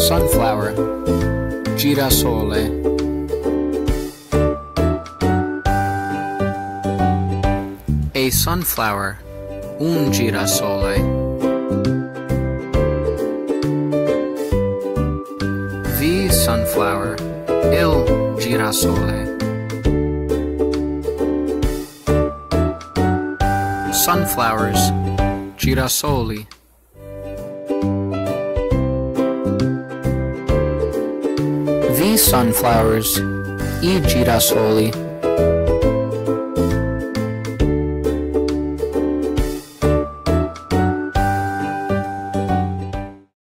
sunflower, girasole, a sunflower, un girasole, the sunflower, il girasole, sunflowers, girasoli, the sunflowers, i girasoli.